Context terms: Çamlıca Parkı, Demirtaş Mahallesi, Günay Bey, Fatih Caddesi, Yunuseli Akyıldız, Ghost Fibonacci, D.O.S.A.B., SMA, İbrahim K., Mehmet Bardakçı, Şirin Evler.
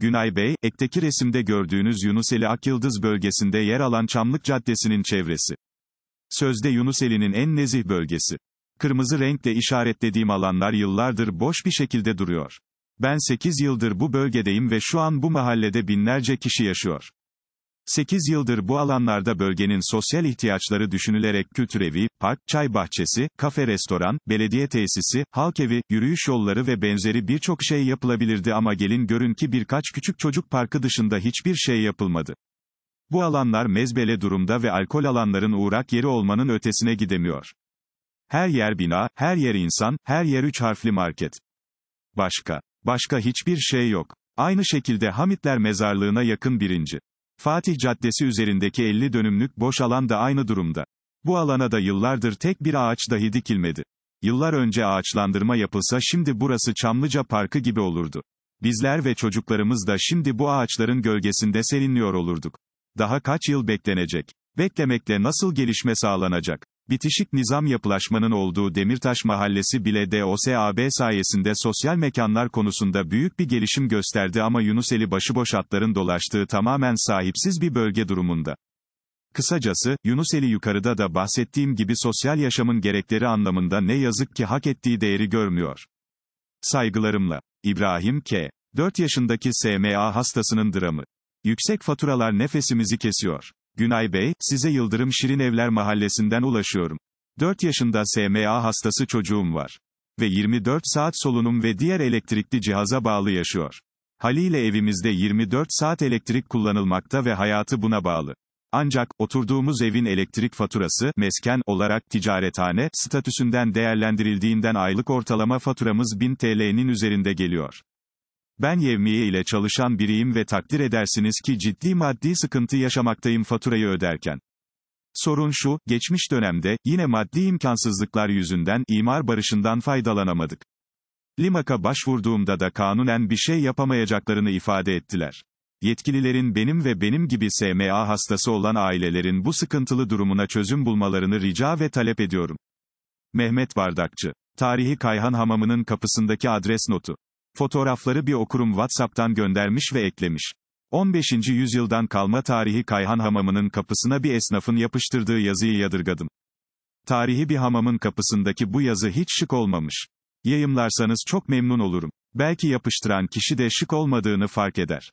Günay Bey, ekteki resimde gördüğünüz Yunuseli Akyıldız bölgesinde yer alan Çamlıca Caddesi'nin çevresi. Sözde Yunuseli'nin en nezih bölgesi. Kırmızı renkle işaretlediğim alanlar yıllardır boş bir şekilde duruyor. Ben 8 yıldır bu bölgedeyim ve şu an bu mahallede binlerce kişi yaşıyor. 8 yıldır bu alanlarda bölgenin sosyal ihtiyaçları düşünülerek kültürevi, park, çay bahçesi, kafe restoran, belediye tesisi, halk evi, yürüyüş yolları ve benzeri birçok şey yapılabilirdi ama gelin görün ki birkaç küçük çocuk parkı dışında hiçbir şey yapılmadı. Bu alanlar mezbele durumda ve alkol alanların uğrak yeri olmanın ötesine gidemiyor. Her yer bina, her yer insan, her yer 3 harfli market. Başka hiçbir şey yok. Aynı şekilde Hamitler Mezarlığı'na yakın 1. Fatih Caddesi üzerindeki 50 dönümlük boş alan da aynı durumda. Bu alana da yıllardır tek bir ağaç dahi dikilmedi. Yıllar önce ağaçlandırma yapılsa şimdi burası Çamlıca Parkı gibi olurdu. Bizler ve çocuklarımız da şimdi bu ağaçların gölgesinde serinliyor olurduk. Daha kaç yıl beklenecek? Beklemekle nasıl gelişme sağlanacak? Bitişik nizam yapılaşmanın olduğu Demirtaş Mahallesi bile D.O.S.A.B. sayesinde sosyal mekanlar konusunda büyük bir gelişim gösterdi ama Yunuseli başıboş atların dolaştığı tamamen sahipsiz bir bölge durumunda. Kısacası, Yunuseli yukarıda da bahsettiğim gibi sosyal yaşamın gerekleri anlamında ne yazık ki hak ettiği değeri görmüyor. Saygılarımla. İbrahim K. 4 yaşındaki SMA hastasının dramı. Yüksek faturalar nefesimizi kesiyor. Günay Bey, size Yıldırım Şirin Evler Mahallesi'nden ulaşıyorum. 4 yaşında SMA hastası çocuğum var. Ve 24 saat solunum ve diğer elektrikli cihaza bağlı yaşıyor. Haliyle evimizde 24 saat elektrik kullanılmakta ve hayatı buna bağlı. Ancak, oturduğumuz evin elektrik faturası, mesken olarak ticarethane statüsünden değerlendirildiğinden aylık ortalama faturamız 1000 TL'nin üzerinde geliyor. Ben yevmiye ile çalışan biriyim ve takdir edersiniz ki ciddi maddi sıkıntı yaşamaktayım faturayı öderken. Sorun şu, geçmiş dönemde, yine maddi imkansızlıklar yüzünden, imar barışından faydalanamadık. Limak'a başvurduğumda da kanunen bir şey yapamayacaklarını ifade ettiler. Yetkililerin benim gibi SMA hastası olan ailelerin bu sıkıntılı durumuna çözüm bulmalarını rica ve talep ediyorum. Mehmet Bardakçı. Tarihi Kayhan Hamamı'nın kapısındaki adres notu. Fotoğrafları bir okurum WhatsApp'tan göndermiş ve eklemiş. 15. yüzyıldan kalma tarihi Kayhan Hamamı'nın kapısına bir esnafın yapıştırdığı yazıyı yadırgadım. Tarihi bir hamamın kapısındaki bu yazı hiç şık olmamış. Yayımlarsanız çok memnun olurum. Belki yapıştıran kişi de şık olmadığını fark eder.